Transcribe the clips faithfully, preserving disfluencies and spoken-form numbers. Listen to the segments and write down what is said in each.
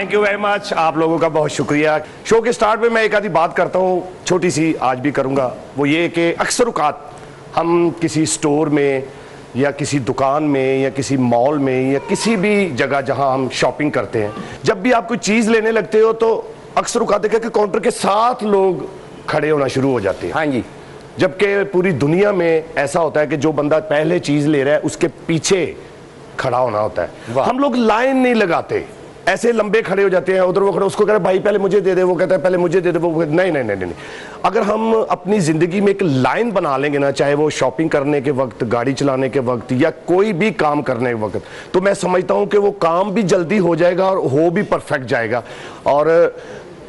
Thank you very much, आप लोगों का बहुत शुक्रिया। शो के स्टार्ट में मैं एक आधी बात करता हूँ, छोटी सी आज भी करूँगा, वो ये कि अक्सर औकात हम किसी स्टोर में या किसी दुकान में या किसी मॉल में या किसी भी जगह जहाँ हम शॉपिंग करते हैं, जब भी आप कोई चीज़ लेने लगते हो तो अक्सर औकात देखा कि काउंटर के साथ लोग खड़े होना शुरू हो जाते हैं। हाँ जी, जबकि पूरी दुनिया में ऐसा होता है कि जो बंदा पहले चीज़ ले रहा है उसके पीछे खड़ा होना होता है। हम लोग लाइन नहीं लगाते, ऐसे लंबे खड़े हो जाते हैं, उधर वो खड़े, उसको कह रहे भाई पहले मुझे दे दे, वो कहता है पहले मुझे दे दे, वो नहीं नहीं नहीं नहीं अगर हम अपनी ज़िंदगी में एक लाइन बना लेंगे ना, चाहे वो शॉपिंग करने के वक्त, गाड़ी चलाने के वक्त या कोई भी काम करने के वक्त, तो मैं समझता हूँ कि वो काम भी जल्दी हो जाएगा और हो भी परफेक्ट जाएगा। और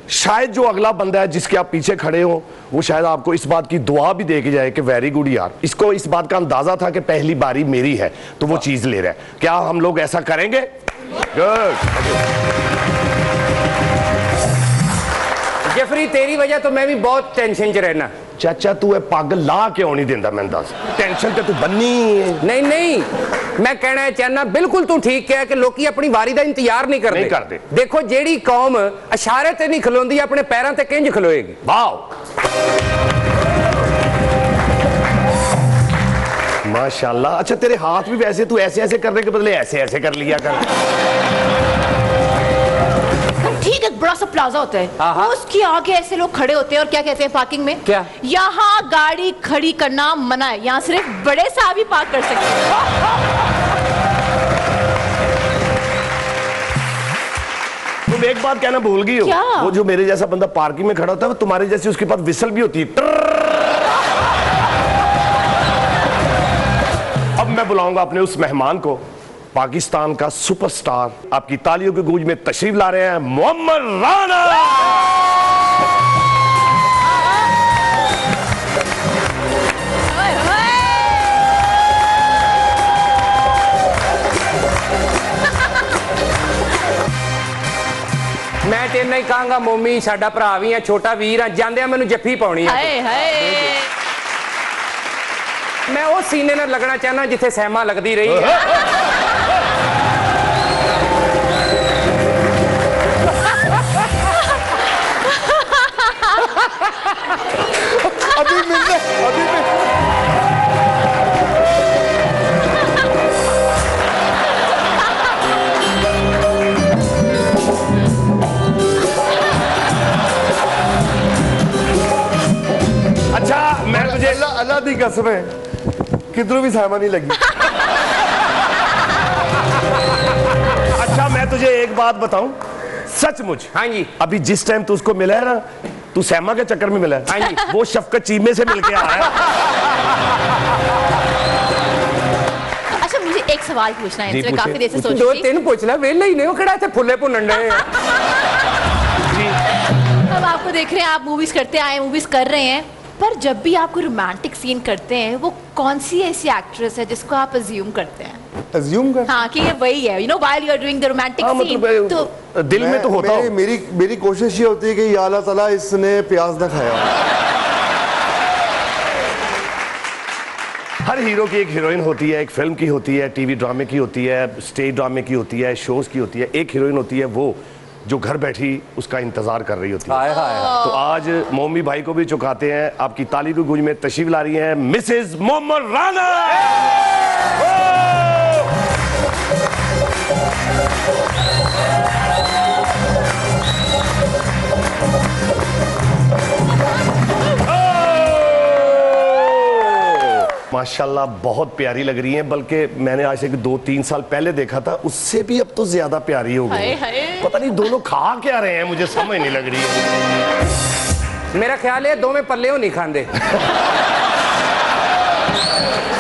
शायद जो अगला बंदा है जिसके आप पीछे खड़े हो, वो शायद आपको इस बात की दुआ भी दे के जाए कि वेरी गुड यार, इसको इस बात का अंदाज़ा था कि पहली बारी मेरी है तो वो चीज़ ले रहा है। क्या हम लोग ऐसा करेंगे? जेफरी, तेरी वजह तो मैं भी बहुत टेंशन च रहना। चाचा तू पागल ला क्यों नहीं देता? मैं दस टेंशन तो तू बनी नहीं। नहीं, मैं कहना चाहना बिल्कुल तू ठीक है कि लोग अपनी वारी का इंतजार नहीं करते करते देखो, जेड़ी कौम इशारे ते नहीं खलोंदी अपने पैरों ते किंज खलोएगी। वाह माशाल्लाह। अच्छा तेरे हाथ भी वैसे, तू ऐसे ऐसे करने के बदले ऐसे ऐसे कर लिया कर। ठीक है, बड़ा सा प्लाजा होता है, उसके आगे ऐसे लोग खड़े होते हैं और क्या कहते हैं पार्किंग में, क्या यहाँ गाड़ी खड़ी करना मना है, यहाँ सिर्फ बड़े साहब ही पार्क कर सकते हैं। तुम एक बात कहना भूल गई हो, क्या? वो जो मेरे जैसा बंदा पार्किंग में खड़ा होता है, तुम्हारे जैसी उसके पास विसल भी होती है। अब मैं बुलाऊंगा अपने उस मेहमान को, पाकिस्तान का सुपरस्टार, आपकी तालियों की गूंज में तशरीफ ला रहे हैं मोअम्मर राणा। मैं तेरे ही कहूंगा मोमी, साडा भरा भी है, छोटा वीर है, जांदे मैनू जफ्फी पाउणी है। मैं वो सीने न लगना चाहना जिथे सहमा लगती रही है। अभी मिलने, अभी मिलने। अच्छा मैं तुझे अल्लाह दी कसम है, किधरों भी सहमा नहीं लगी। अच्छा मैं तुझे एक बात बताऊं, सचमुच हाँ जी, अभी जिस टाइम तू उसको मिला है ना, तू सहमा के चक्कर में मिला है, हाँ जी, वो शफकत चीमे से मिलके आया है। अच्छा मुझे एक सवाल पूछना है, इसमें काफी देर से सोच रही। दो तीन पूछना, वेला ही नहीं हो खड़ा थे फुले पुनंडे। अब आपको देख रहे हैं, आप मूवीज करते आए, मूवीज कर रहे हैं, पर जब भी आप कोई रोमांटिक सीन करते हैं, वो कौन सी ऐसी एक्ट्रेस है जिसको आप अज्यूम करते हैं? अज्यूम करते हैं हाँ कि ये वही है, you know while you are doing the romantic scene, तो दिल में तो होता है। मेरी मेरी कोशिश ये होती है कि या अल्लाह ताला इसने प्याज ना खाया। हर हीरो की एक हीरोइन होती है, एक फिल्म की होती है, टीवी ड्रामे की होती है, स्टेज ड्रामे की होती है, शोज की होती है। एक हीरोइन होती है वो जो घर बैठी उसका इंतजार कर रही होती है। आए, आए, आए। तो आज मोमी भाई को भी चुकाते हैं, आपकी ताली की गूंज में तशरीफ ला रही हैं मिसेज मोअम्मर राना। माशाल्लाह बहुत प्यारी लग रही हैं, बल्कि मैंने आज से दो तीन साल पहले देखा था, उससे भी अब तो ज्यादा प्यारी हो गई। पता नहीं दोनों खा क्या रहे हैं, मुझे समझ नहीं लग रही है। मेरा ख्याल है दो में पल्ले हो नहीं खाते।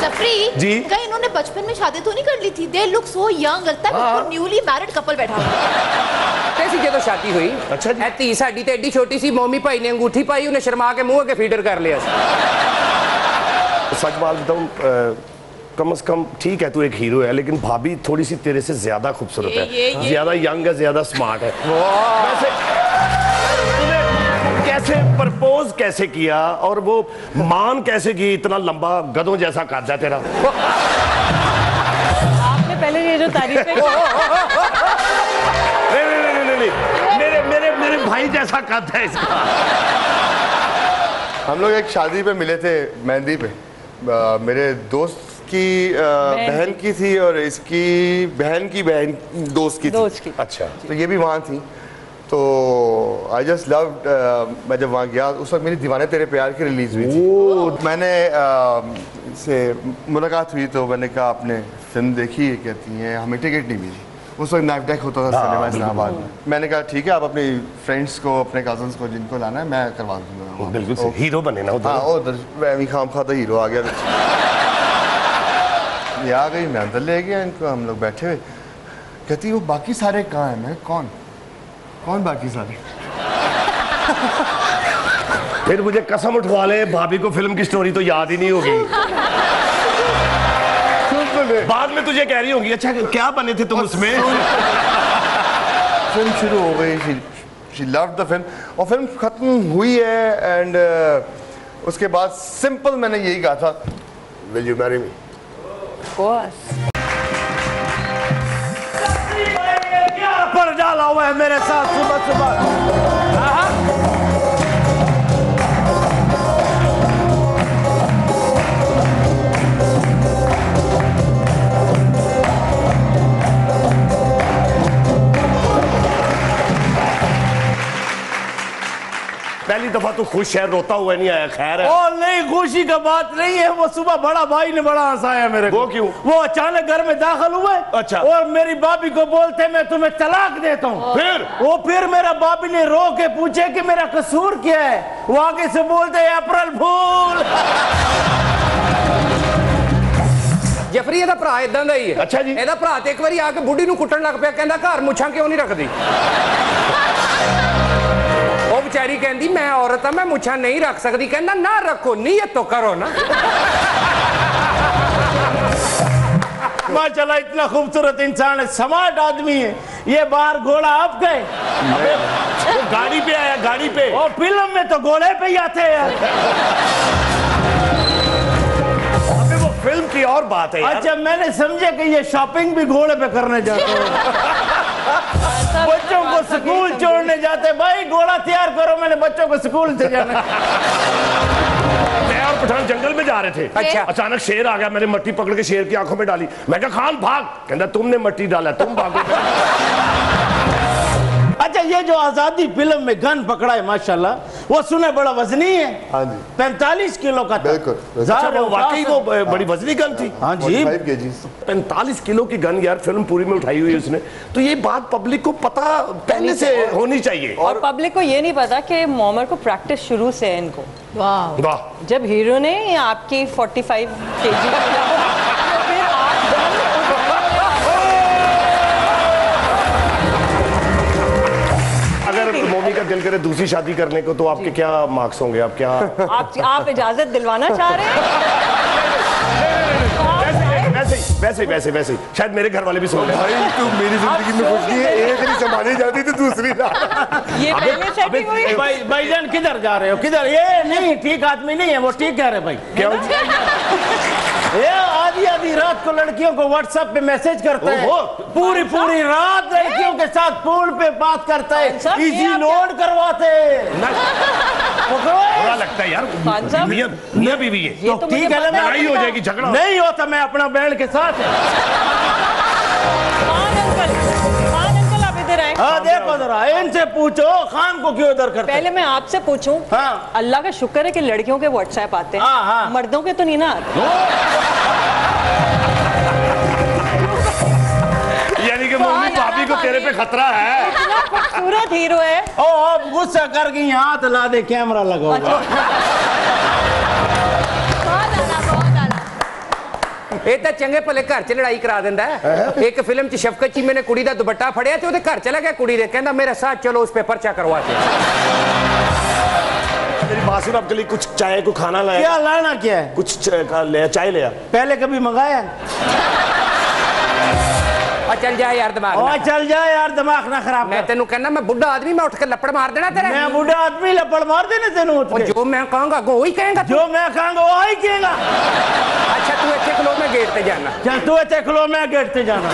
सफरी जी, कहीं इन्होंने बचपन में शादी तो नहीं कर ली थी? दे लुक सो यंग, लगता है बिल्कुल न्यूली मैरिड कपल बैठा है। ऐसी जब शादी हुई, अच्छा जी, ऐसी साडी तो एडी छोटी सी, मोमी भाई ने अंगूठी पाई, उन्हें शर्मा के मुंह आगे फीडर कर लिया। सच बात बताऊं, कम से कम ठीक है तू एक हीरो है, लेकिन भाभी थोड़ी सी तेरे से ज्यादा खूबसूरत है, ज्यादा यंग है, ज्यादा स्मार्ट है। वैसे तूने कैसे प्रपोज कैसे किया और वो मान कैसे की? इतना लंबा गधों जैसा काट है तेरा। आपने पहले ये जो तारीफ नहीं नहीं नहीं जैसा कद है इसका। हम लोग एक शादी पे मिले थे, मेहंदी पे, आ, मेरे दोस्त की आ, बहन की थी और इसकी बहन की बहन दोस्त की दोस्त थी की। अच्छा, तो ये भी वहाँ थी। तो आई जस्ट लव्ड, मैं जब वहाँ गया उस वक्त मेरी दीवाने तेरे प्यार की रिलीज़ हुई थी। मैंने आ, से मुलाकात हुई तो मैंने कहा आपने फिल्म देखी है? कहती हैं हमें टिकट नहीं मिली। उस वक्त नाइफ डेक होता था सिनेमा इस्लामाबाद में। मैंने कहा ठीक है, आप अपने फ्रेंड्स को, अपने कजन्स को जिनको लाना है मैं करवा दूँगा। बिल्कुल हीरो बने ना। हाँ, और खाम खाता हीरो आ गया। ये आ गई, मैं अंदर ले गया इनको, हम लोग बैठे हुए। कहती वो बाकी सारे कहाँ हैं? मैं कौन कौन बाकी सारे? फिर मुझे कसम उठवा ले, भाभी को फिल्म की स्टोरी तो याद ही नहीं होगी। बाद में तुझे कह रही होगी अच्छा क्या बने थे तुम उसमें। फिल्म शुरू हो गई, शी लव्ड द फिल्म, और फिल्म खत्म हुई है। एंड uh, उसके बाद सिंपल मैंने यही कहा था, विल यू मैरी मी? क्या पर डाला हुआ है मेरे साथ सुबह सुबह। पहली दफा तो खुश है, रोता हुआ नहीं आया। खैर है। और नहीं, खुशी का बात नहीं है। वो सुबह बड़ा भाई ने बड़ा हंसाया मेरे को। वो क्यों? वो अचानक घर में दाखिल हुए। अच्छा। और मेरी भाभी को बोलते मैं तुम्हें तलाक देता हूँ। फिर वो फिर मेरा भाभी ने रो के पूछे कि मेरा कसूर क्या है? वो आगे से बोलते है अप्रैल फूल। जफरी ਇਹਦਾ ਭਰਾ ਇਦਾਂ ਦਾ ਹੀ ਹੈ। अच्छा जी। ਇਹਦਾ ਭਰਾ ਤੇ ਇੱਕ ਵਾਰੀ ਆ ਕੇ ਬੁੱਢੀ ਨੂੰ ਕੁੱਟਣ ਲੱਗ ਪਿਆ, ਕਹਿੰਦਾ ਘਰ ਮੁੱਛਾਂ ਕਿਉਂ ਨਹੀਂ ਰੱਖਦੀ? बेचारी कहती मैं औरत हूं, मैं मुछा नहीं रख सकती। कहना ना रखो, नीयत तो करो ना। माशाल्लाह, इतना खूबसूरत इंसान है, स्मार्ट आदमी है। ये बाहर घोड़ा आप गए, वो गाड़ी पे आया, गाड़ी पे। और फिल्म में तो घोड़े पे ही आते हैं। अबे वो फिल्म की और बात है यार। अच्छा, मैंने समझे कि ये शॉपिंग भी घोड़े पे करने जाते हैं। बच्चों को स्कूल छोड़ने जाते, भाई घोड़ा तैयार करो, मैंने बच्चों को स्कूल से जाना। मैं और पठान जंगल में जा रहे थे। अच्छा। अचानक शेर आ गया, मैंने मट्टी पकड़ के शेर की आंखों में डाली। मैं कहा खान भाग, कहता तुमने मट्टी डाला, तुम भागो। अच्छा, ये जो आजादी फिल्म में गन पकड़ा है माशाल्लाह, वो सुने बड़ा वजनी है। हाँ जी, पैंतालीस किलो का। बिल्कुल, वाकई वो बड़ी वजनी गन थी। हाँ जी, पैंतालीस किलो की गन यार फिल्म पूरी में उठाई हुई है उसने। तो ये बात पब्लिक को पता पहले से होनी चाहिए। और, और पब्लिक को ये नहीं पता कि मोमर को प्रैक्टिस शुरू से है इनको। वाह वाह। जब हीरो ने आपकी पैंतालीस केजी दिल करे दूसरी शादी करने को, तो आपके क्या मार्क्स होंगे? आप क्या आप, आप इजाजत दिलवाना चाह रहे हैं? वैसे वैसे वैसे वैसे शायद मेरे घर वाले भी सोच रहे हैं। भाई तू मेरी जिंदगी में कुछ नहीं है, एक नहीं संभाली जाती तो दूसरी ना। ये पहले सेटिंग हुई। भाई भाईजान किधर जा रहे हो? किधर? ये नहीं ठीक आदमी नहीं है वो। ठीक कह रहे भाई, क्या आधी आधी रात को लड़कियों को व्हाट्सएप पे मैसेज करता है, पूरी पूरी रात लड़कियों के साथ पूल पे बात करता है, इजी लोड करवाते लगता है यार। ये भी भी है तो ठीक है, लड़ाई हो जाएगी, झगड़ा नहीं होता। मैं अपना बहन के साथ। हाँ देखो जरा, इनसे पूछो खान को क्यों उधर करते। पहले मैं आपसे पूछूं। हाँ। अल्लाह का शुक्र है कि लड़कियों के व्हाट्सएप आते हैं। हाँ हाँ। मर्दों के तो नहीं ना आते। यानी कि मम्मी भाभी को तेरे पे खतरा है। इतना खूबसूरत हीरो है। ओ अब गुस्सा कर गई, हाथ ला दे कैमरा लगाओ। ਇਹ ਤਾਂ ਚੰਗੇ ਭਲੇ ਘਰ ਚ ਲੜਾਈ ਕਰਾ ਦਿੰਦਾ ਹੈ। ਇੱਕ ਫਿਲਮ ਚ ਸ਼ਫਕਤ ਚੀਮੇ ਨੇ ਕੁੜੀ ਦਾ ਦੁਪੱਟਾ ਫੜਿਆ ਤੇ ਉਹਦੇ ਘਰ ਚਲਾ ਗਿਆ ਕੁੜੀ ਦੇ, ਕਹਿੰਦਾ ਮੇਰੇ ਸਾਥ ਚਲੋ ਉਸ ਪੇਪਰ ਚਾ ਕਰਵਾ ਕੇ। मेरी माँ से आपके लिए कुछ चाय को खाना लाया। क्या लाना क्या है? कुछ ले चाय लिया। पहले कभी मंगाया? चल जा यार दिमाग ना। चल जा यार दिमाग ना खराब। मैं तेनू कहना मैं बुढ़ा आदमी, मैं उठ के लपड़ मार देना तेरे। मैं बुढ़ा आदमी लपड़ मार देना तेनू। जो मैं कहूंगा वो ही कहेगा, जो मैं कहूंगा वो ही कहेगा। अच्छा तू इतने खलो में गेट पे जाना। चल तू इतने खलो में गेट पे जाना।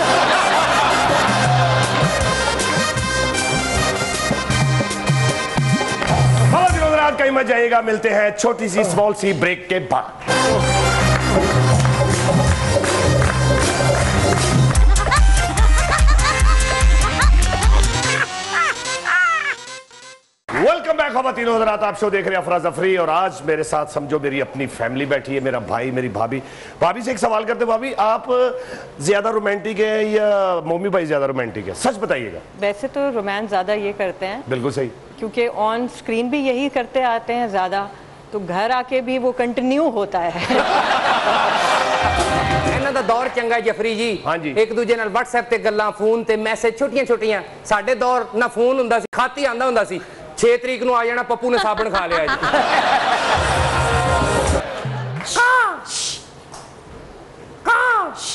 भाई मजा आएगा। मिलते हैं छोटी सी स्मॉल सी ब्रेक के बाद। वेलकम बैक खवातीन और हज़रात, आप शो देख रहे हैं अफरा जफरी और आज मेरे साथ समझो मेरी अपनी फैमिली बैठी है, मेरा भाई, मेरी भाभी। भाभी से एक सवाल करते हैं, भाभी आप ज्यादा रोमांटिक है या मोमी भाई ज्यादा रोमांटिक है? सच बताइएगा। वैसे तो रोमांस ज्यादा ये करते हैं। बिल्कुल सही, क्योंकि ऑन स्क्रीन भी यही करते आते हैं ज्यादा, तो घर आके भी वो कंटिन्यू होता है। दौर चंगा जफरी जी, हाँ जी, एक दूजे नाल WhatsApp ते गल्लां, फोन ते मैसेज, छोटियां छोटियां। साडे दौर ना फोन हुंदा सी, खाती आंदा हुंदा सी, छे तरीक नूं आ जाना, पप्पू ने साबण खा लिया जी। काश काश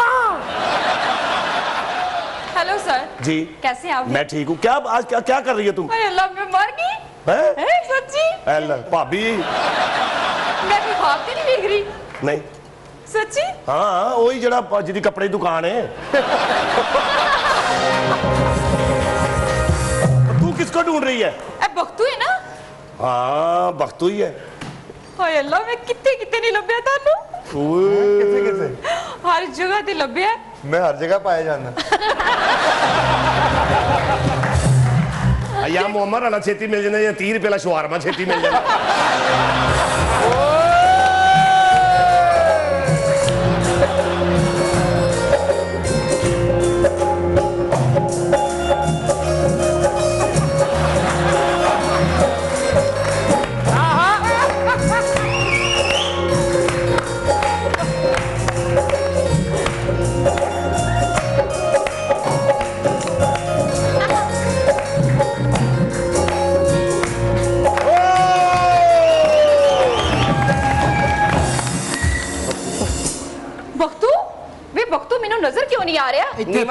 काश। हेलो सर जी, कैसे आप? मैं ठीक हूँ। क्या आज क्या, क्या कर रही है तुम? अरे अल्लाह, मैं मर गई। हैं? सच्ची? अल्लाह भाभी, मैं कोई ख्वाब तो नहीं देख रही। नहीं सच्ची? हाँ, वही जड़ा जिदी कपड़े दुकान है। तू किसको ढूंढ रही है? ए बख्तू है ना? हाँ बख्तू ही है। हाय अल्लाह, मैं कितने कितने नहीं लभ्या थानू। कितने कितने? हर जगह ते लभ्या। मैं हर जगह पाया जाना। या मोअम्मर राना छेती मिल जाने या तीस रुपये ला शुआरमा छेती मिल जाने।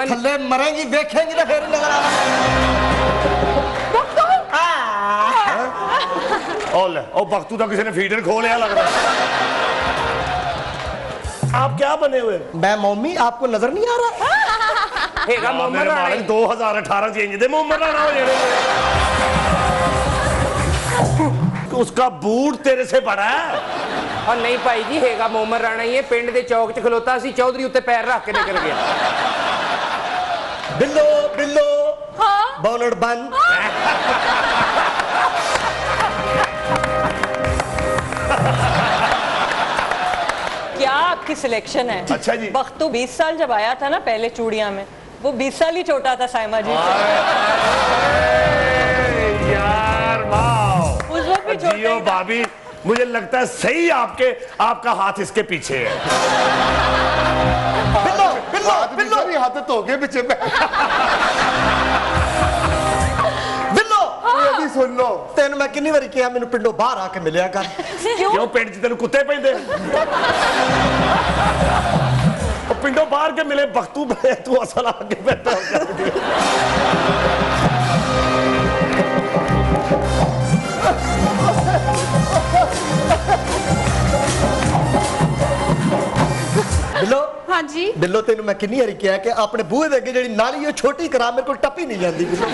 थल्ले मरेंगी, देखेंगी तो फिर नजर आना। बख्तू तो किसी ने फीडर खोलिया लग रहा है। आप क्या बने हुए? मैं मम्मी, आपको नजर नहीं आ रहा? हेगा मोहम्मद राणा दो हजार अठारह चेंज दे मोहम्मद राणा। उसका बूट तेरे से बड़ा है। और नहीं भाई जी, हेगा मोहम्मद राणा ही है। पिंड के चौक च खलोता सी, चौधरी उत्ते पैर रख के निकल गया। बिल्लो बिल्लो हाँ? बॉलर बन हाँ? क्या आपकी सिलेक्शन है। अच्छा जी, बख्तू बीस साल जब आया था ना पहले चूड़िया में, वो बीस साल ही छोटा था साइमा जी। यार वाह, उस वक्त भी छोटा भाभी। मुझे लगता है सही आपके आपका हाथ इसके पीछे है। बिल्लो, बिल्लो, बिल्लो भी हाथ तो हो गए पीछे में। बिल्लो ये भी सुन लो, तेन मैं कितनी बार किया, मैंने पिंडो बाहर आके मिलिया कर। क्यों पिंड च तेन कुत्ते पैंदे? पिंडो बाहर के मिले बख्तू, तू असल आके बैठा। बिल्लो हाँ जी, बिल्लो तेन मैं कितनी बारी किया कि अपने बूहे दे अगे जेड़ी नाली छोटी करा, मेरे को टपी नहीं जाती। बिल्लो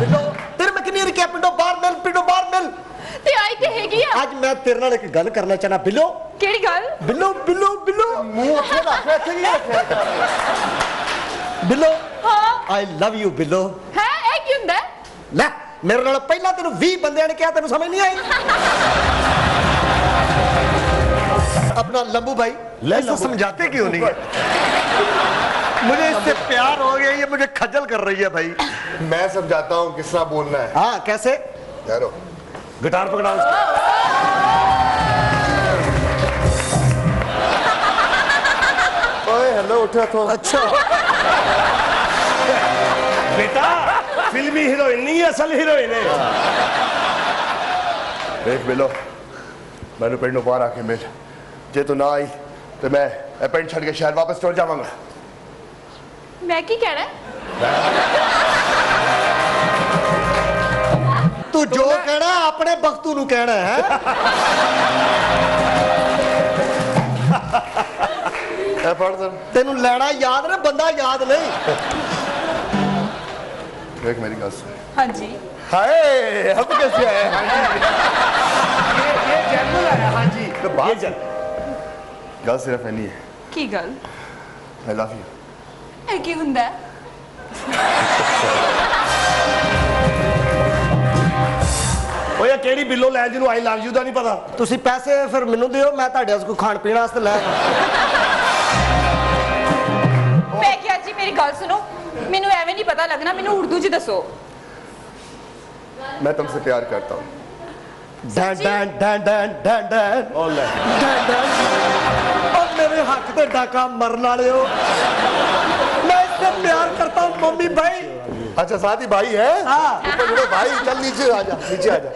बिल्लो तेरे मैं कितनी बारी किया पिंडो बाहर मिल, पिंडो बाहर मिल। ते आई ते हैगी आ। आज मैं तेरे नाल एक गल करना चाहना। बिल्लो केड़ी गल? बिल्लो बिल्लो बिल्लो मुंह अपने रख ऐसे ही रख। बिल्लो हां, आई लव यू बिल्लो। है ए की हुंदा ले, मेरे नाल पहला तेन बीस बंदे ने कहा, तेन समझ नहीं आई। अपना लंबू भाई लंबू समझाते क्यों नहीं है? मुझे इससे प्यार हो गया, ये मुझे खजल कर रही है भाई। मैं समझाता हूँ किस तरह बोलना है। हाँ कैसे? यारो गिटार पकड़ा उसको। ओए हेलो उठा तो। अच्छा बेटा, फिल्मी हीरोइन नहीं है, असल हीरोइन है। देख बिलो, मैंने पिंडों बाहर आके मिल, जे तू ना आई तो मैं पेंट छड़ के शहर वापस चल जावांगा। मैं की कहना है? तू जो कहना अपने बख्तू नू कहना है। तेनू लेना याद ना, बंदा याद नहीं। एक मेरी बात सुन। हाँ जी। हाय अब कैसे आए? हाँ जी। ये ये जनरल है। हाँ जी। तो बात गल सिर्फ ऐनी है। की गल? I love you। ये की हुंदा है? ओ यार केड़ी बिल्लो लै जिन्नू I love you दा नहीं पता। तुसी पैसे फिर मैनू दियो मैं तुहाडे वास्ते कोई खाण पीण वास्ते लै। मैं क्या जी मेरी गल सुनो। मैनू ऐवें नहीं पता लगना मैनू उर्दू च दसो। मैं तुमसे प्यार करता हूँ। Done done done done done done all done done और मेरे हक पे डाका मरना ले हो। मैं इससे प्यार करता हूँ मम्मी भाई। अच्छा साथी भाई है? हाँ। ऊपर उड़े भाई चल नीचे आजा नीचे आजा।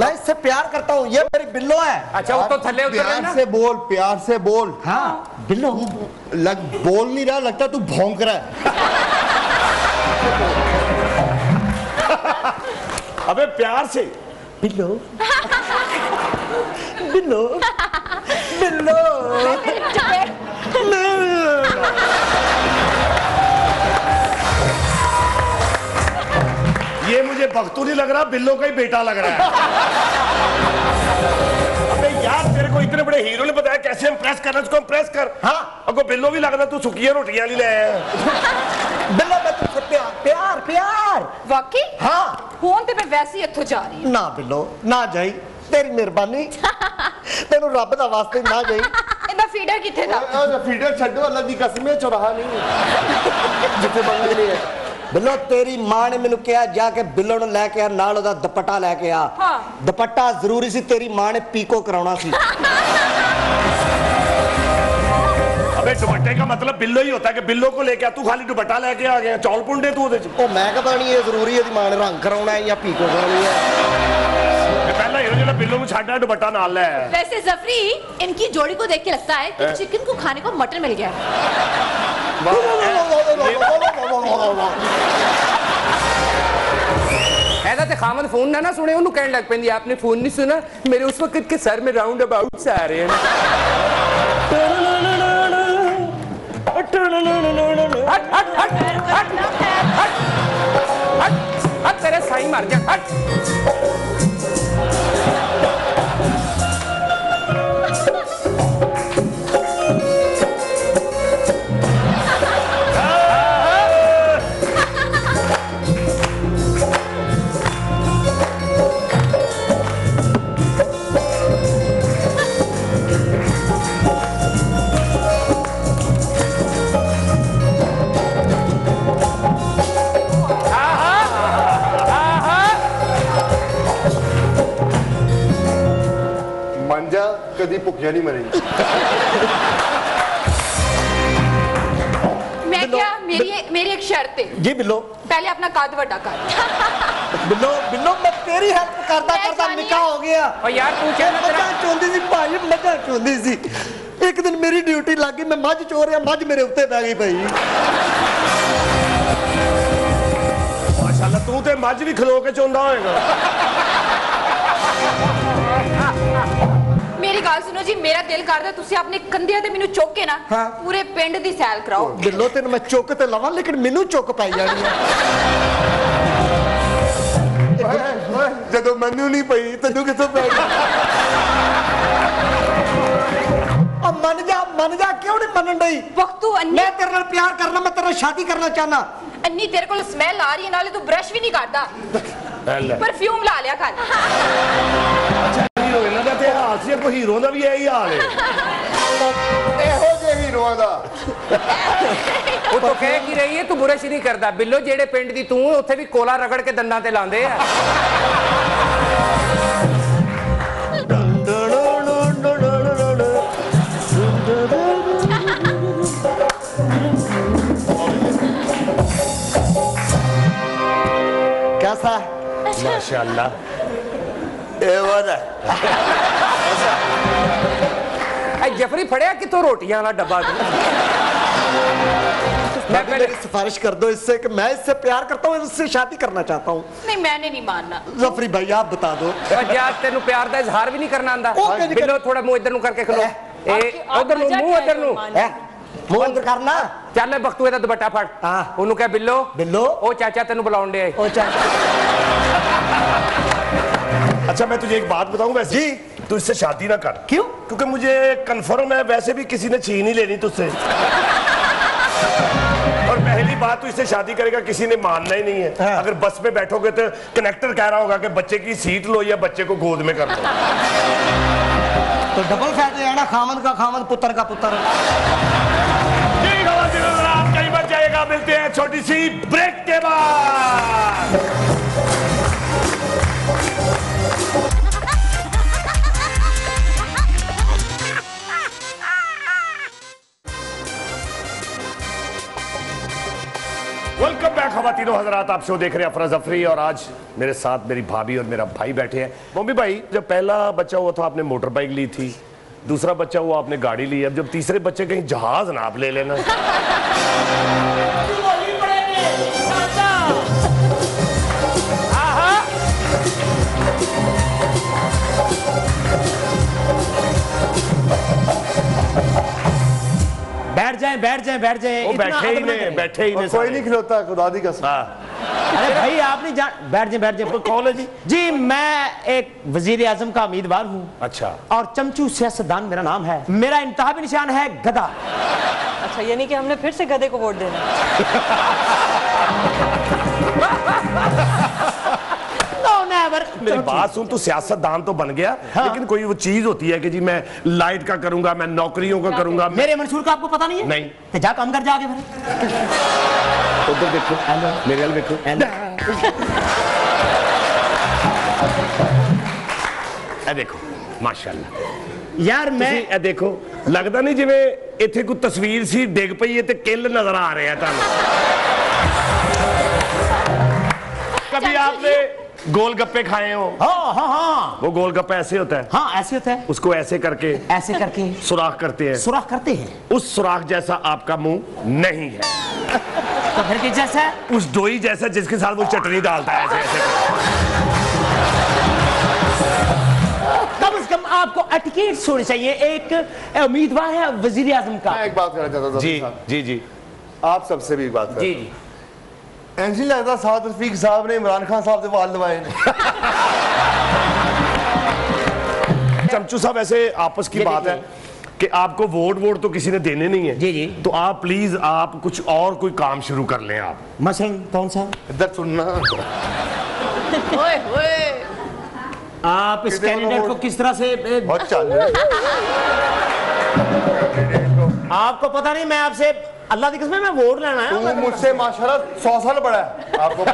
मैं इससे प्यार करता हूँ ये मेरी बिल्लो है। अच्छा वो तो थल्ले उतर रहा है ना। प्यार से बोल प्यार से बोल। हाँ बिल्लो लग बोल नहीं रहा लगता तू भौंक रहा है। अबे प्यार से बिल्लो बिल्लो बिल्लो ये मुझे बख्तू नहीं लग रहा बिल्लो का ही बेटा लग रहा है। अबे यार तेरे को इतने बड़े हीरो ने बताया कैसे इंप्रेस करना उसको इंप्रेस कर। हाँ अगर बिल्लो भी लग रहा तू सुखी रोटियां नहीं ले बिल्लो मैं तुझसे प्यार प्यार प्यार वाकई। हाँ फोन ते मैं वैसे ही इत्थों जा रही ना बिल्लो ना जाई तेरी मेहरबानी तेनू रब दा वास्ते ना जाई। इनका फीडर किथे था? फीडर छड्डो अल्लाह दी कसम है चौराहा नहीं जिथे बंगले नहीं है। बिल्लो तेरी मां ने मैनू कहा जाके बिल्लो नू लैके आ नाल ओदा दुपट्टा लैके आ। हाँ। दुपट्टा जरूरी सी तेरी मां ने पीको कराना सी। अबे दुपट्टे का मतलब बिल्लो ही होता है कि बिल्लो को लेके आ तू खाली दुपट्टा लैके आ गया चौल पुंडे तू ओदे च। ओ मैं कह पता नहीं ये जरूरी है दी मां ने रंग कराना है या पीको करानी है। ये पहला हीरो जेड़ा बिल्लो को छाड़ना दुपट्टा नाल ले। वैसे जफरी इनकी जोड़ी को देख के लगता है कि चिकन को खाने को मटन मिल गया है। ऐसा तो खामन फोन ना ना सुने उन्होंने कहने लग पैंदी आपने फोन नहीं सुना मेरे उस वक्त के सर में राउंड अबाउट से आ रहे हैं। हट हट हट हट हट हट हट तेरे साई मार गया हट। कभी भुखिया नहीं मरेगी। मैं क्या मेरी मेरी एक शर्त है। जी बिल्लो पहले अपना काद वड्डा कर। बिल्लो बिल्लो मैं तेरी हेल्प करता करता निकाह हो गया। और यार तू क्या मजा चोंदी सी भाई मजा चोंदी सी। एक दिन मेरी ड्यूटी लग गई मैं मज चोर या मज मेरे उत्ते पै गई भाई। माशाल्लाह तू तो मज भी खलो के चोंदा होएगा। मेरी गाल सुनो जी मेरा दिल करदा तुसी अपने कंधिया ते मेनू चुक के ना। हाँ। पूरे पिंड दी सैल कराओ। दिलो तेन मैं चुक ते लवां लेकिन मेनू चुक पाई जानी है। जदों मैनू नहीं पई तैनू किथों पई। अब मन जा मन जा क्यों नहीं मनन दई? वक्तू अन्नी मैं तेरे नाल प्यार करना मैं तेरे नाल शादी करना चाहना। अन्नी तेरे कोल स्मेल आ रही है नाले तू ब्रश भी नहीं करदा। परफ्यूम ला लिया कर। आसिया को हीरो दा भी यही हाल है। एहो जे हीरो दा वो तो कह की रही है तू बुराश नहीं करदा बिल्लो जेड़े पिंड दी तू ओथे भी कोला रगड़ के दंदां ते लांदे आ। कैसा माशाल्लाह ए वादा जफरी फड़िया कि तो रोटियां वाला डब्बा मैं मेरी सिफारिश कर दो इससे कि मैं इससे प्यार करता हूँ इससे शादी करना चाहता हूँ। नहीं मैंने नहीं मानना। जफरी भाई आप बता दो तेन प्यार का इजहार भी नहीं करना आंदा। थोड़ा मुंह इधर करके खलो उधर मुंह इधर मुंह करना चल बख्तू का दुपट्टा फट ओनू कह बिलो बिलो ओ चाचा तेन बुलाउन दे ओ चाचा। अच्छा मैं तुझे एक बात बताऊं वैसे जी, तू इससे शादी ना कर। क्यों? क्योंकि मुझे कंफर्म है वैसे भी किसी ने छीन ही लेनी तुझसे। और पहली बात तो इससे शादी करेगा किसी ने मानना ही नहीं है। हाँ। अगर बस में बैठोगे तो कनेक्टर कह रहा होगा कि बच्चे की सीट लो या बच्चे को गोद में कर लो। तो डबल फैट है ना, खामन का खामन पुत्र का पुत्र। कहीं बच जाएगा, मिलते हैं छोटी सी ब्रेक के बाद। वेलकम बैक खवातीनो हजरात, आप शो देख रहे हैं अफरा जफरी और आज मेरे साथ मेरी भाभी और मेरा भाई बैठे हैं। मम्मी भाई, जब पहला बच्चा हुआ था आपने मोटर बाइक ली थी, दूसरा बच्चा हुआ आपने गाड़ी ली, अब जब तीसरे बच्चे कहीं जहाज ना आप ले लेना। बैठ जाएं बैठ जाएं बैठ जाएं, बैठे ही नहीं बैठे ही नहीं कोई नहीं खिलौता खुदा दी कसम। अरे भाई आप नहीं जान, बैठ जाएं बैठ जाएं। तो कौन है जी? जी मैं एक वजीर आजम का उम्मीदवार हूँ। अच्छा। और चमचू सियासतदान मेरा नाम है, मेरा इंतहाबी निशान है गधा। अच्छा, यानी कि हमने फिर से गधे को वोट देना। मेरी बात सुन, तू सियासतदान तो बन गया। हाँ। लेकिन कोई वो चीज होती है कि जी मैं लाइट का करूंगा, मैं नौकरियों का करूंगा। मेरे मंसूर का आपको पता नहीं है? नहीं। तो जा काम कर जा आगे फिर। उधर देखो, मेरे वाले देखो। ए देखो, माशाल्लाह। यार मैं ए देखो, लगता नहीं जिवें इत्थे कोई तस्वीर सी डिग पई है ते किल नजर आ रहे हैं तुहानू। कभी आपने गोलगप्पे खाए हो? हाँ हाँ हाँ। वो गोलगप्पा ऐसे होता है। हाँ ऐसे होता है। उसको ऐसे करके ऐसे करके सुराख करते हैं। सुराख करते हैं। उस सुराख जैसा आपका मुंह नहीं है। तो फिर किस जैसा है? उस डोई जैसा जिसके साथ वो चटनी डालता है ऐसे ऐसे। कम से कम आपको एटिकेट सोचना चाहिए। एक उम्मीदवार है वजीर आजम का। मैं एक बात करना चाहता था जी जी जी, आप सबसे भी एक बात जी जी। ऐसी लगता साद रफीक साहब ने इमरान खान साहब के वाल दबाए ने। चमचू साहब ऐसे आपस की बात है कि आपको वोट वोट तो किसी ने देने नहीं है जी जी, तो आप प्लीज आप कुछ और कोई काम शुरू कर लें। आप मसलन कौन सा? इधर सुनना। ओए ओए, आप इस कैंडिडेट को किस तरह से बहुत चल रहा, आपको पता नहीं। मैं आपसे अल्लाह की कसम, मैं वोट लेना है। तू मुझसे माशाल्लाह सौ साल बड़ा है आपको।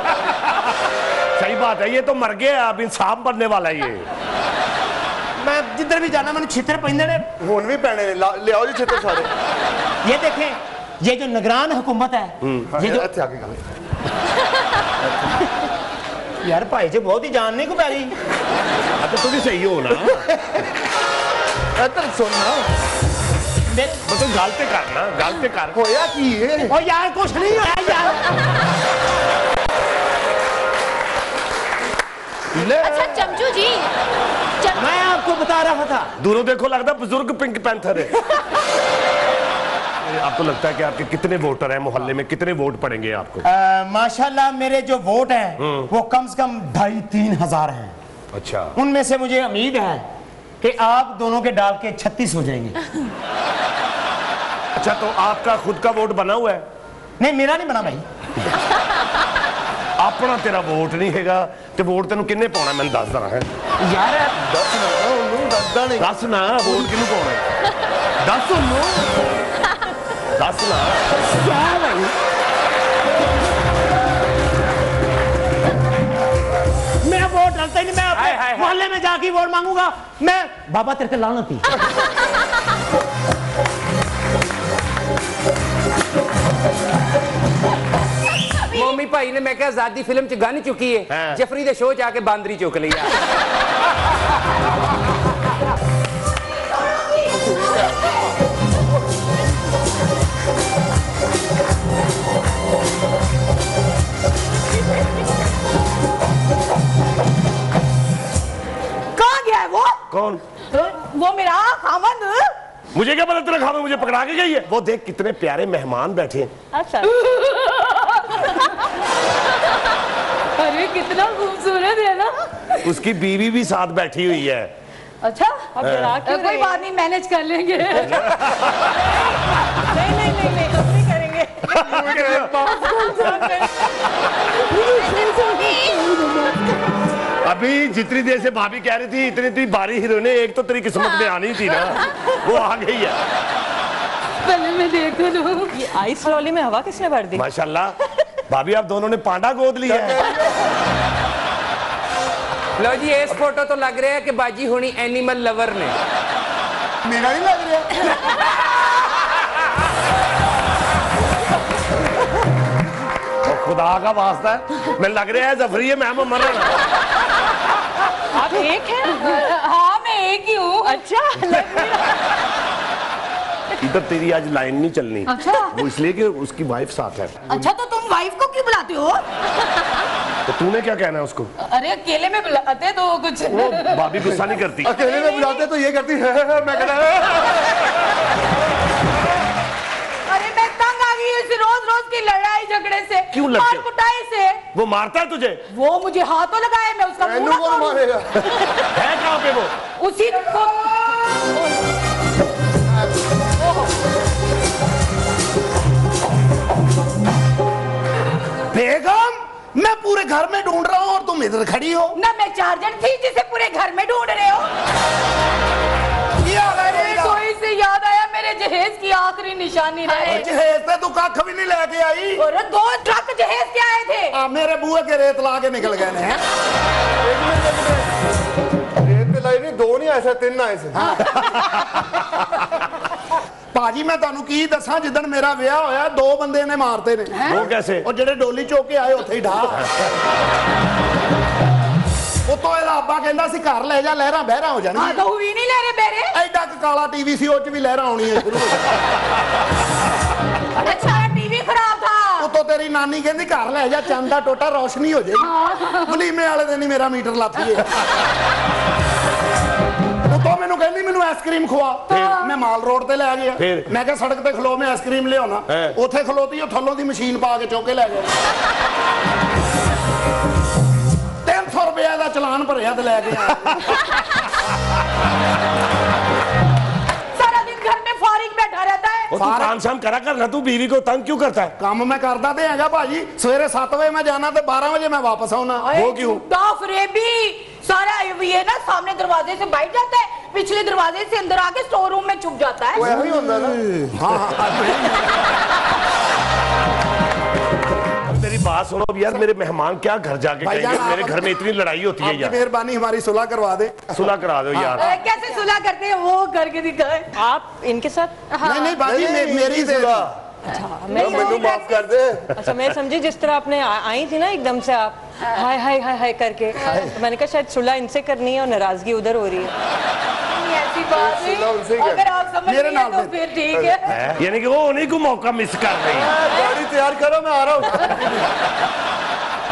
सही बात है, ये तो मर गया, अब इंसान बनने वाला है ये। मैं जिधर भी जाना मैंने छित्र पैंदे ने, हुन भी पैने ने। ले आओ जी छित्र सारे। ये देखें, ये जो निगरान हुकूमत है ये जो अच्छा आगे यार भाई जी बहुत ही जानने को पैरी। तो तू भी सही हो ना, सुनना मतलब गालते कर ना, गालते कर होया की है। ओ यार कुछ नहीं होया यार। अच्छा चमचू जी, चम... मैं आपको बता रहा था, दूरों देखो लगता बुजुर्ग पिंक पैंथर है। आपको लगता है कि आपके कितने वोटर हैं मोहल्ले में, कितने वोट पड़ेंगे आपको? माशाल्लाह मेरे जो वोट हैं वो कम से कम ढाई तीन हजार है। अच्छा। उनमें से मुझे उम्मीद है कि आप दोनों के डाल के छत्तीस हो जाएंगे। अच्छा, तो आपका खुद का वोट बना हुआ है? नहीं मेरा नहीं बना भाई। अपना तेरा वोट नहीं हैगा तो वोट तेन किन्ने पाना? मैं दस दरा है यार। दस ना दसदा नहीं, दस ना वोट किन्नू पाना है? दस उन्नू दस ना क्या भाई। नहीं मैं अपने मोहल्ले में जाके वोट मांगूंगा। मैं बाबा तेरे को लानत ही। मम्मी भाई ने मैं क्या आजादी फिल्म च गानी चुकी है। हाँ। जफरी दे शो च आके बांदरी चुक लिया। कौन? वो मेरा खामन मुझे क्या पता तेरा खाना मुझे पकड़ा के गई है। वो देख कितने प्यारे मेहमान बैठे हैं। अच्छा। अरे कितना खूबसूरत है ना। उसकी बीवी भी साथ बैठी हुई है। अच्छा अब कोई बात नहीं, मैनेज कर लेंगे। नहीं नहीं नहीं नहीं तो नहीं करेंगे। अभी जितनी देर से भाभी कह रही थी इतनी इतनी बारी हीरोइने एक तो तेरी किस्मत में आनी थी ना, वो आ गई है। पहले मैं देख लूं। ये आइस लॉली में हवा किसने भर दी? माशाल्लाह भाभी आप दोनों ने पांडा गोद लिया है। लो जी इस फोटो तो लग रहा है कि बाजी होनी एनिमल लवर ने। मेरा नहीं लग रहा। तो खुदा का वास्ता है, मैं लग रहा है जफरी है, मैं मोहम्मद राणा। आप एक हैं? हाँ मैं एक ही हूँ। अच्छा इधर तेरी आज लाइन नहीं चलनी। अच्छा वो इसलिए कि उसकी वाइफ साथ है। अच्छा तो तुम वाइफ को क्यों बुलाते हो? तो तूने क्या कहना है उसको? अरे अकेले में बुलाते तो कुछ वो भाभी गुस्सा नहीं करती। अकेले में बुलाते तो ये करती है, है, है मैं कहना है। अरे मैं तंग आ गई इस रोज रोज की लड़ाई झगड़े से, क्यों लड़ते हो? कुटाई से। वो मारता है तुझे? वो मुझे हाथों लगाए, मैं उसका मुंह तोड़ मारेगा। है कहां पे वो? उसी को। बेगम मैं पूरे घर में ढूंढ रहा हूँ और तुम इधर खड़ी हो ना। मैं चार्जर थी जिसे पूरे घर में ढूंढ रहे हो। ये रसोई से याद आया मेरे जहेज की आखिरी निशानी रहे। जहेज से तू कख भी नहीं लेके आई और दो ट्रक जहेज के आए थे। आ, मेरे बुआ के रेत ला के निकल गए हैं। रेत पे लाई नहीं, दो नहीं आए थे, तीन आए थे। भाजी मैं तुहानू की दसा जिदन मेरा विआह होया दो बंदे ने मारते ने। वो कैसे? और जेडे डोली चौक के आए उथे ही ढा। वो तो इलाबा कहंदा सी घर ले जा, लहरा बहरा हो जानी। हां तो हुई नहीं लहरे बहरे। एडा काला टीवी सी उच भी लहरा आउणी है शुरू। अच्छा टीवी खराब था। वो तो तेरी नानी कहंदी घर ले जा, चंद दा टोटा रोशनी हो जाएगी। वलीमे वाले दिन ही मेरा मीटर लाती है। तो मैंने कहनी मैंने आइसक्रीम खुआ, मैं माल रोड पे ले गया, मैं क्या सड़क पे खलो मैं आइसक्रीम ले आना, उथे खलोती और थलों की मशीन पा के चौके ले गया। तीन सौ रुपया का चलान भरया तो ले गया। सारा दिन घर में फारिग बैठा रहता है। तू काम शाम करा कर ना, तू बीवी को तंग क्यों करता है? काम मैं करता तो है भाजी, सवेरे सात बजे मैं जाना तो बारह बजे मैं वापस आना। वो क्यों? सारा ये ना सामने दरवाजे से बैठ जाता है, पिछले दरवाजे से अंदर आके स्टोर रूम में छुप जाता है। वही होता है ना। हाँ हाँ तेरी बात सुनो अब यार, मेरे मेहमान क्या घर जाके कहेंगे, मेरे घर में इतनी लड़ाई होती है यार। मेहरबानी हमारी सुलह करवा दे। सुलह करा दो यार। कैसे सुलह करते हैं वो करके दिखाए आप इनके साथ। नहीं नहीं बाजी मेरी सुलह। अच्छा मैं मुझे माफ कर दे। अच्छा मैं समझी जिस तरह आपने आई थी ना एकदम से आप हाय हाय हाय हाय करके, तो मैंने कहा शायद सुलह इनसे करनी है और नाराजगी उधर हो रही है। ऐसी बात नहीं, अगर आप समझ रहे हैं तो फिर ठीक है। यानी कि वो उन्हीं को मौका मिस कर रही है। गाड़ी तैयार करो मैं आ रहा हूँ।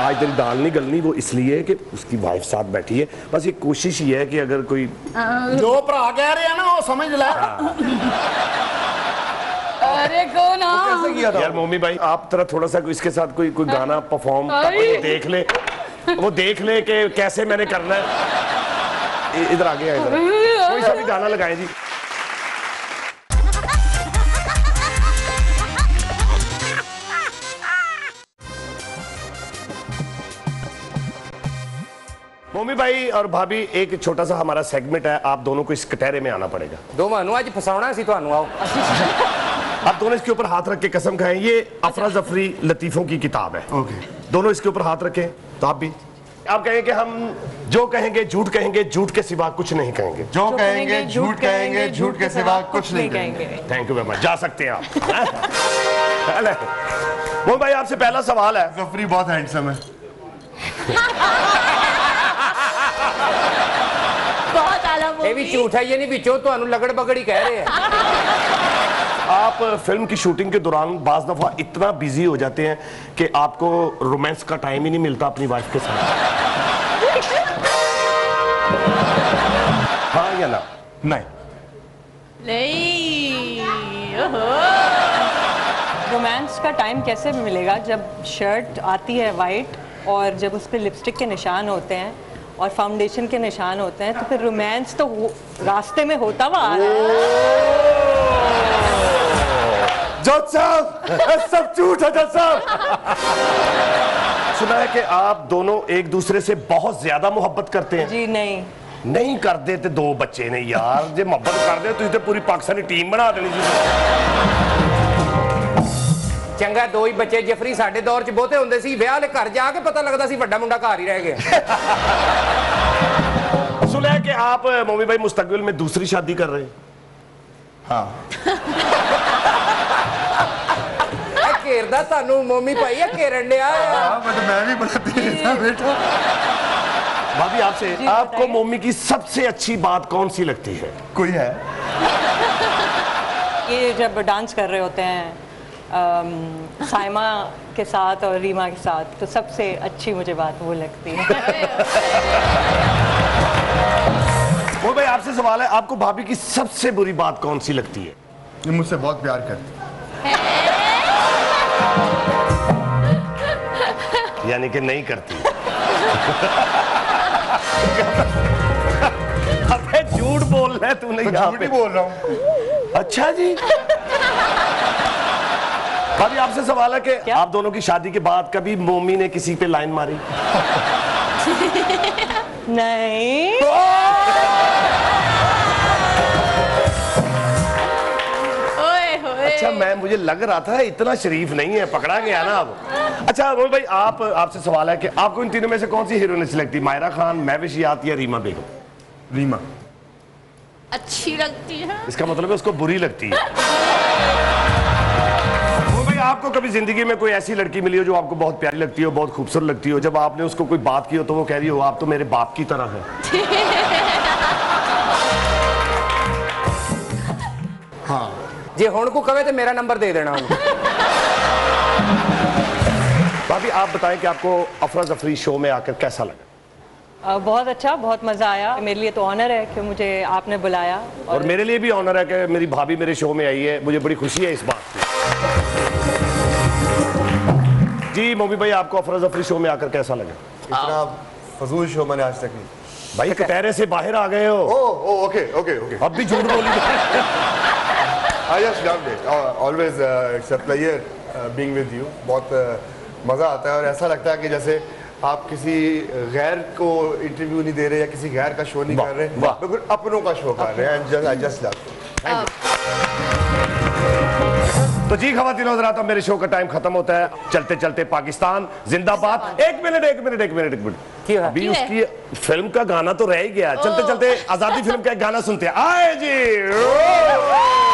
आज तेरी दाल नहीं गलनी, वो इसलिए कि उसकी वाइफ साथ बैठी है। बस ये कोशिश ही है कि अगर कोई जो भरा कह रहे हैं ना वो समझ ल। अरे कौन कैसे किया था यार? मम्मी भाई आप तरह थोड़ा सा इसके साथ कोई कोई गाना परफॉर्म देख ले, वो देख ले कि कैसे मैंने करना है। इधर आ गया, इधर कोई सा भी गाना लगाएं जी। मम्मी भाई और भाभी एक छोटा सा हमारा सेगमेंट है, आप दोनों को इस कटहरे में आना पड़ेगा। दो मानू आज फसाना सी तो आओ। आप दोनों इसके ऊपर हाथ रख के कसम खाएं, ये अफरा जफरी लतीफों की किताब है। ओके दोनों इसके ऊपर हाथ रखें। तो आप भी आप कहेंगे कि हम जो कहेंगे झूठ कहेंगे, झूठ के सिवा कुछ नहीं कहेंगे। जो कहेंगे झूठ कहेंगे, झूठ के सिवा कुछ नहीं कहेंगे। थैंक यू वेरी मच, जा सकते हैं आप। मम्मी भाई आपसे पहला सवाल है। जफरी बहुत हैंडसम है। ये भी झूठ है, ये नहीं बिचो तो लगड़ बगड़ी कह रहे हैं। आप फिल्म की शूटिंग के दौरान बाज दफा इतना बिजी हो जाते हैं कि आपको रोमांस का टाइम ही नहीं मिलता अपनी वाइफ के साथ। हाँ या ना? नहीं नहीं उसका टाइम कैसे मिलेगा जब शर्ट आती है वाइट और जब उस पर लिपस्टिक के निशान होते हैं और फाउंडेशन के निशान होते हैं, तो फिर रोमांस तो रास्ते में होता हुआ आ रहा है। जज साहब, सब झूठ है जज साहब। सुना है कि आप दोनों एक दूसरे से बहुत ज्यादा मोहब्बत करते हैं। जी नहीं नहीं कर देते दो बच्चे ने यार, जो मोहब्बत कर दे तो इसे पूरी पाकिस्तानी टीम बना देनी चाहिए। चंगा दो ही बच्चे जफरी, साढ़े दौर च बहुते होंदे सी, विआह ले घर जाके पता लगता सी बड़ा मुंडा घर ही रह गया। सुना है कि आप मोमी भाई मुस्तकबिल में दूसरी शादी कर रहे हैं? हाँ। घेरदा सानू मोमी भाई, घेरन दिया। मैं भी बड़ा बेटा। भाभी आपसे, आपको मोमी की सबसे अच्छी बात कौन सी लगती है? कोई है? ये जब डांस कर रहे होते हैं साइमा के साथ और रीमा के साथ, तो सबसे अच्छी मुझे बात वो लगती है। वो भाई आपसे सवाल है, आपको भाभी की सबसे बुरी बात कौन सी लगती है? ये मुझसे बहुत प्यार करती है। यानी कि नहीं करती। अबे झूठ बोल रहा है तू। नहीं, झूठ ही बोल रहा हूँ। अच्छा जी। भाभी आपसे सवाल है कि आप दोनों की शादी के बाद कभी मोमी ने किसी पे लाइन मारी? नहीं। ओए होए। अच्छा मैं, मुझे लग रहा था इतना शरीफ नहीं है, पकड़ा गया ना अब। अच्छा मोमी भाई आप, आपसे सवाल है कि आपको इन तीनों में से कौन सी हीरोइन अच्छी लगती है? माहिरा खान, महविश याद या रीमा बेगम? रीमा अच्छी लगती है। इसका मतलब है उसको बुरी लगती है। मोमी भाई आपको कभी जिंदगी में कोई ऐसी लड़की मिली हो जो आपको बहुत प्यारी लगती हो, बहुत खूबसूरत लगती हो, जब आपने उसको कोई बात की हो तो वो कह रही हो आप तो मेरे बाप की तरह है? हाँ। जे हुण को कहे तो मेरा नंबर दे देना। भाभी आप बताएं कि आपको अफरा जफरी शो में आकर कैसा लगा? आ, बहुत अच्छा, बहुत मज़ा आया। मेरे लिए तो ऑनर है कि मुझे आपने बुलाया, और, और मेरे लिए भी ऑनर है कि मेरी भाभी मेरे शो में आई है। मुझे बड़ी खुशी है इस बात की। जी मोमी भाई आपको अफरा जफरी शो में आकर कैसा लगा? इतना फजूल शो मैंने आज तक नहीं। भाई कटहरे से बाहर आ गए हो। Oh, oh, okay, okay, okay. अब भी झूठ बोली। बहुत मज़ा आता है और ऐसा लगता है कि जैसे आप किसी गैर को इंटरव्यू नहीं दे रहे या किसी गैर का शो नहीं कर रहे, बिल्कुल अपनों का शो कर रहे हैं। I just love. तो जी ख्वातीन हज़रात, मेरे शो का टाइम खत्म होता है। चलते चलते पाकिस्तान जिंदाबाद। एक मिनट एक मिनट एक मिनट एक मिनट क्यों? अभी उसकी फिल्म का गाना तो रह ही गया। चलते चलते आज़ादी फिल्म का एक गाना सुनते हैं। आए जी।